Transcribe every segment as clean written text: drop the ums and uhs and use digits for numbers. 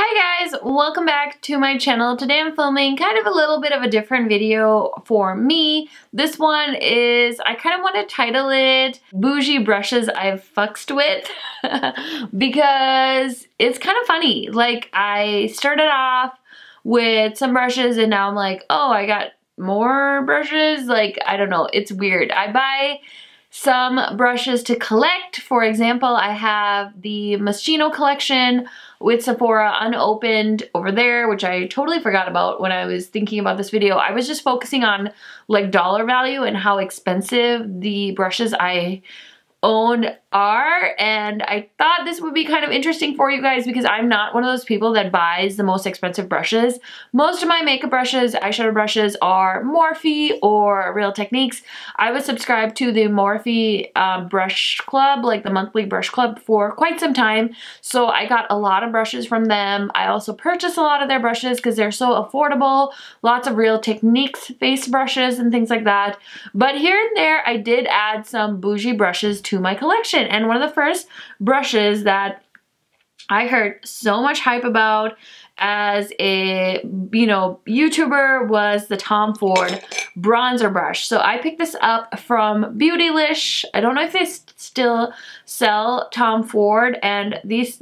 Hi guys, welcome back to my channel. Today I'm filming kind of a little bit of a different video for me. This one is, I kind of want to title it Bougie Brushes I've Fucked With because it's kind of funny. Like, I started off with some brushes and now I'm like, oh, I got more brushes. Like, I don't know, it's weird. I buy some brushes to collect. For example, I have the Moschino collection with Sephora unopened over there, which I totally forgot about when I was thinking about this video. I was just focusing on like dollar value and how expensive the brushes I own are, and I thought this would be kind of interesting for you guys because I'm not one of those people that buys the most expensive brushes. Most of my makeup brushes, eyeshadow brushes are Morphe or Real Techniques. I was subscribed to the Morphe brush club, like the monthly brush club, for quite some time, so I got a lot of brushes from them. I also purchased a lot of their brushes because they're so affordable. Lots of Real Techniques face brushes and things like that, but here and there I did add some bougie brushes to my collection. And one of the first brushes that I heard so much hype about as a, you know, YouTuber was the Tom Ford bronzer brush. So I picked this up from Beautylish. I don't know if they still sell Tom Ford, and this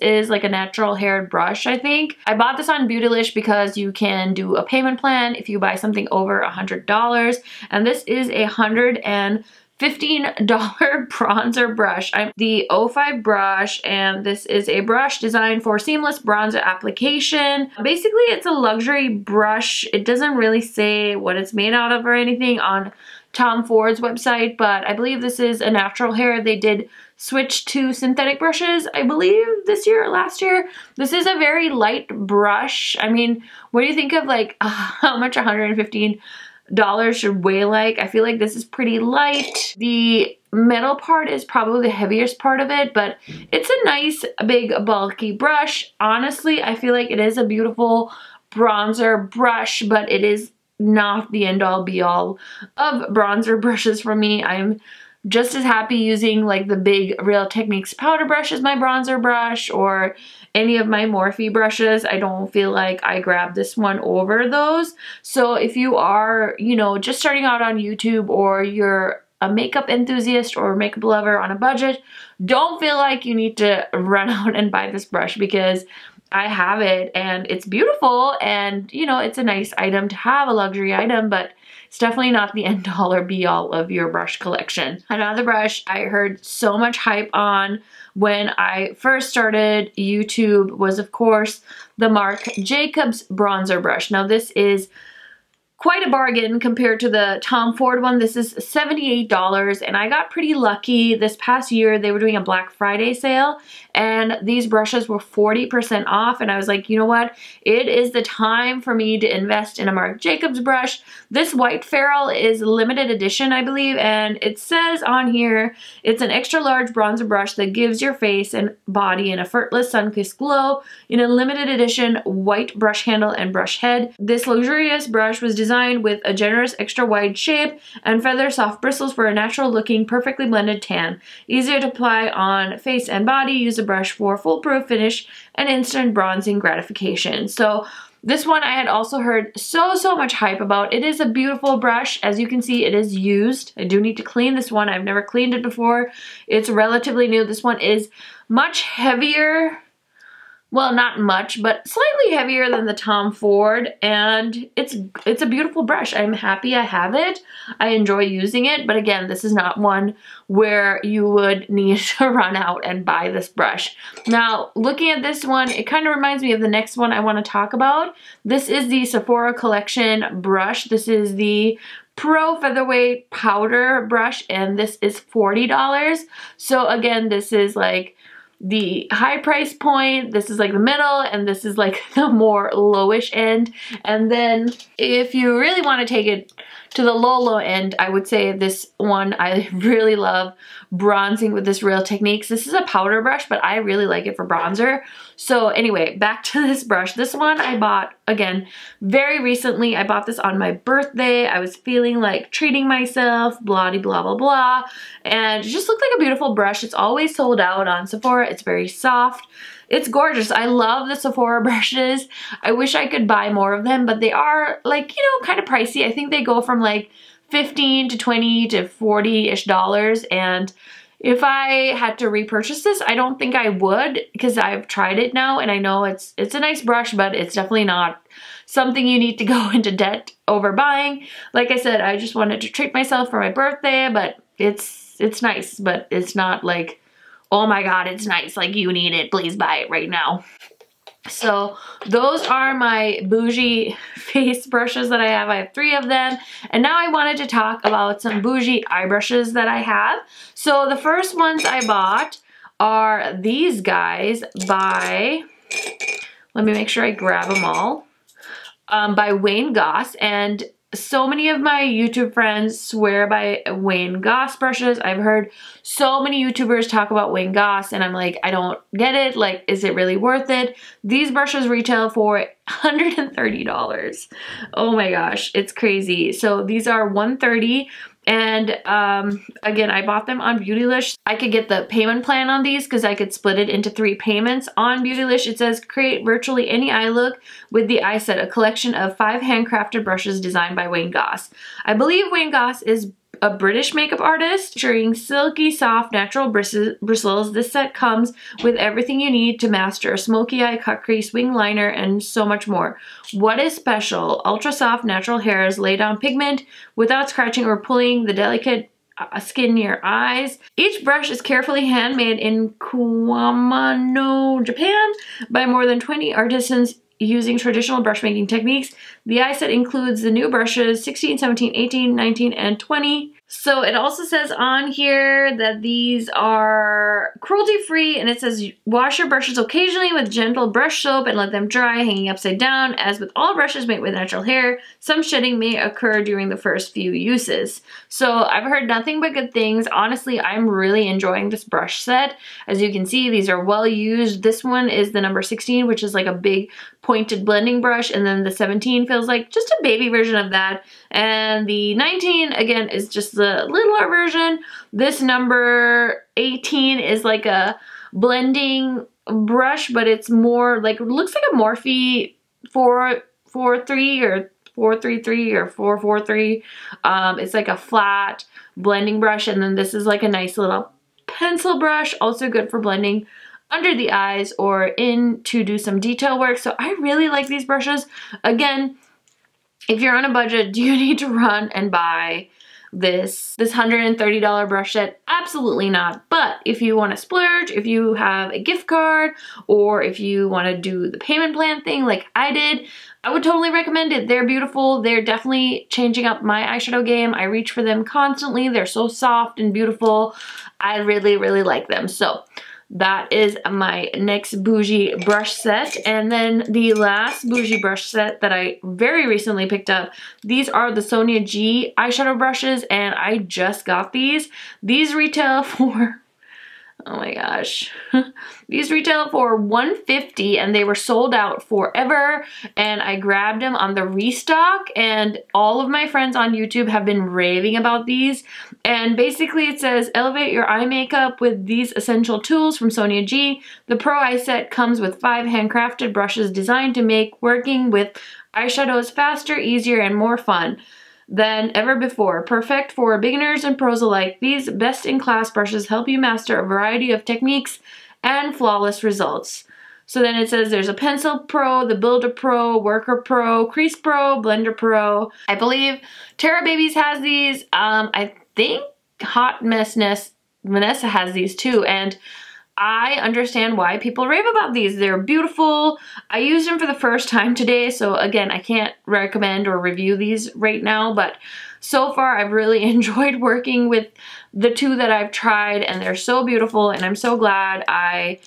is like a natural haired brush, I think. I bought this on Beautylish because you can do a payment plan if you buy something over $100, and this is $115 bronzer brush. I'm the 05 brush, and this is a brush designed for seamless bronzer application. Basically, it's a luxury brush. It doesn't really say what it's made out of or anything on Tom Ford's website, but I believe this is a natural hair. They did switch to synthetic brushes, I believe, this year or last year. This is a very light brush. I mean, what do you think of like how much $115 should weigh? Like, I feel like this is pretty light. The metal part is probably the heaviest part of it, but it's a nice big bulky brush. Honestly, I feel like it is a beautiful bronzer brush, but it is not the end-all be-all of bronzer brushes for me. I'm just as happy using like the big Real Techniques powder brush as my bronzer brush, or any of my Morphe brushes. I don't feel like I grabbed this one over those. So if you are, you know, just starting out on YouTube, or you're a makeup enthusiast or makeup lover on a budget, don't feel like you need to run out and buy this brush, because I have it and it's beautiful, and you know, it's a nice item to have, a luxury item, but it's definitely not the end-all or be-all of your brush collection. Another brush I heard so much hype on when I first started YouTube was, of course, the Marc Jacobs bronzer brush. Now, this is quite a bargain compared to the Tom Ford one. This is $78, and I got pretty lucky. This past year, they were doing a Black Friday sale, and these brushes were 40% off, and I was like, you know what? It is the time for me to invest in a Marc Jacobs brush. This white ferrule is limited edition, I believe, and it says on here, it's an extra large bronzer brush that gives your face and body an effortless sun-kissed glow in a limited edition white brush handle and brush head. This luxurious brush was designed with a generous extra wide shape and feather soft bristles for a natural looking, perfectly blended tan. Easier to apply on face and body, use a brush for foolproof finish and instant bronzing gratification. So this one I had also heard so much hype about. It is a beautiful brush. As you can see, it is used. I do need to clean this one. I've never cleaned it before. It's relatively new. This one is much heavier. Well, not much, but slightly heavier than the Tom Ford, and it's a beautiful brush. I'm happy I have it. I enjoy using it, but again, this is not one where you would need to run out and buy this brush. Now, looking at this one, it kind of reminds me of the next one I want to talk about. This is the Sephora Collection brush. This is the Pro Featherweight Powder brush, and this is $40. So again, this is like the high price point, this is like the middle, and this is like the more lowish end. And then if you really want to take it to the low end, I would say this one, I really love bronzing with this Real Techniques. This is a powder brush, but I really like it for bronzer. So anyway, back to this brush. This one I bought, again, very recently. I bought this on my birthday. I was feeling like treating myself, blah, blah, blah, and it just looked like a beautiful brush. It's always sold out on Sephora. It's very soft. It's gorgeous. I love the Sephora brushes. I wish I could buy more of them, but they are, like, you know, kind of pricey. I think they go from like $15 to $20 to $40-ish. And if I had to repurchase this, I don't think I would, because I've tried it now and I know it's a nice brush, but it's definitely not something you need to go into debt over buying. Like I said, I just wanted to treat myself for my birthday, but it's nice, but it's not like, oh my god, it's nice, like you need it, please buy it right now. So those are my bougie face brushes that I have. I have 3 of them. And now I wanted to talk about some bougie eye brushes that I have. So the first ones I bought are these guys by, let me make sure I grab them all, by Wayne Goss. And so many of my YouTube friends swear by Wayne Goss brushes. I've heard so many YouTubers talk about Wayne Goss and I'm like, I don't get it. Like, is it really worth it? These brushes retail for $130. Oh my gosh, it's crazy. So these are $130. And again, I bought them on Beautylish. I could get the payment plan on these because I could split it into 3 payments. On Beautylish, it says, create virtually any eye look with the Eye Set, a collection of 5 handcrafted brushes designed by Wayne Goss. I believe Wayne Goss is a British makeup artist, featuring silky, soft, natural bristles. This set comes with everything you need to master a smoky eye, cut crease, wing liner, and so much more. What is special? Ultra soft, natural hairs lay down pigment without scratching or pulling the delicate skin near eyes. Each brush is carefully handmade in Kuamano, Japan, by more than 20 artisans using traditional brush making techniques. The eye set includes the new brushes 16, 17, 18, 19, and 20. So it also says on here that these are cruelty free, and it says wash your brushes occasionally with gentle brush soap and let them dry hanging upside down. As with all brushes made with natural hair, some shedding may occur during the first few uses. So I've heard nothing but good things. Honestly, I'm really enjoying this brush set. As you can see, these are well used. This one is the number 16, which is like a big pointed blending brush, and then the 17 feels like just a baby version of that, and the 19 again is just the littler version. This number 18 is like a blending brush, but it's more like, looks like a Morphe 443 or 433 or 443. It's like a flat blending brush, and then this is like a nice little pencil brush, also good for blending under the eyes or in to do some detail work. So I really like these brushes. Again, if you're on a budget, you need to run and buy this $130 brush set? Absolutely not. But if you want to splurge, if you have a gift card, or if you want to do the payment plan thing like I did, I would totally recommend it. They're beautiful. They're definitely changing up my eyeshadow game. I reach for them constantly. They're so soft and beautiful. I really, really like them. So that is my next bougie brush set. And then the last bougie brush set that I very recently picked up, these are the Sonia G eyeshadow brushes, and I just got these. These retail for, oh my gosh, these retail for $150, and they were sold out forever, and I grabbed them on the restock, and all of my friends on YouTube have been raving about these. And basically it says, elevate your eye makeup with these essential tools from Sonia G. The Pro Eye Set comes with 5 handcrafted brushes designed to make working with eyeshadows faster, easier, and more fun than ever before. Perfect for beginners and pros alike, these best-in-class brushes help you master a variety of techniques and flawless results. So then it says there's a Pencil Pro, the Builder Pro, Worker Pro, Crease Pro, Blender Pro. I believe Tara Babies has these. I think Hot Messness Vanessa has these too, and I understand why people rave about these. They're beautiful. I used them for the first time today, so again, I can't recommend or review these right now, but so far I've really enjoyed working with the 2 that I've tried, and they're so beautiful, and I'm so glad I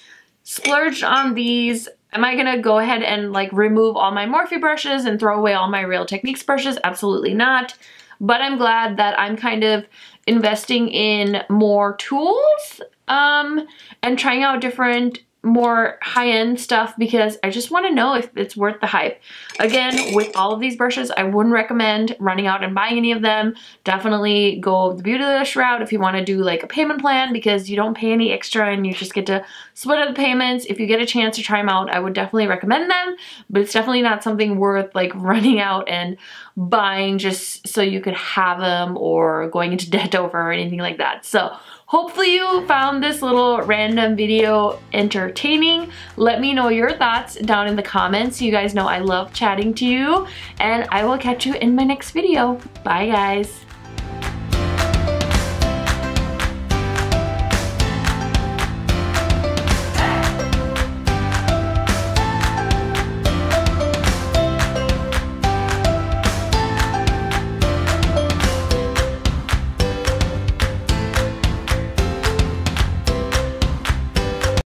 splurged on these. Am I gonna go ahead and like remove all my Morphe brushes and throw away all my Real Techniques brushes? Absolutely not. But I'm glad that I'm kind of investing in more tools and trying out different more high-end stuff because I just want to know if it's worth the hype. Again, with all of these brushes, I wouldn't recommend running out and buying any of them. Definitely go the Beautylish route if you want to do like a payment plan, because you don't pay any extra and you just get to split up the payments. If you get a chance to try them out, I would definitely recommend them, but it's definitely not something worth like running out and buying just so you could have them or going into debt over or anything like that. So hopefully you found this little random video entertaining. Let me know your thoughts down in the comments. You guys know I love chatting to you, and I will catch you in my next video. Bye guys.